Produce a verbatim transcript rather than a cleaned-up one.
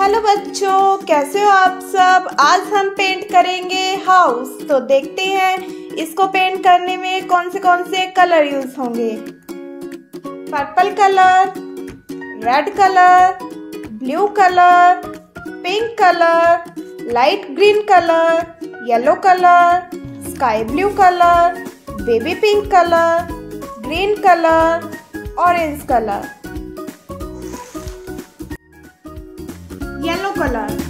Hello बच्चों, कैसे हो आप सब। आज हम पेंट करेंगे हाउस। तो देखते हैं इसको पेंट करने में कौन से कौन से कलर यूज होंगे। Purple colour, red colour, blue colour, pink colour, light green colour, yellow colour, sky blue colour, baby pink colour, green colour, orange colour, yellow colour.